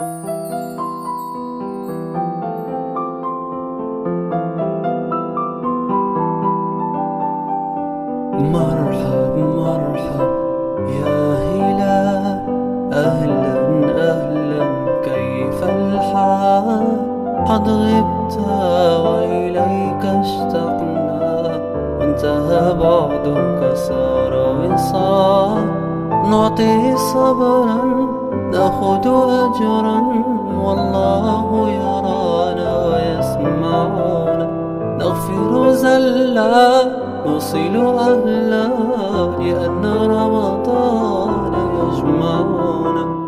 مرحب مرحب يا هلال، أهلا أهلا كيف الحال؟ قد غبت وإليك اشتقنا، انتهى بعدك صار وصال. نعطي صبرا تأخذ أجرا، والله يرانا ويسمعنا. نغفر زلا نوصل أهلا، لأن رمضان يجمعنا.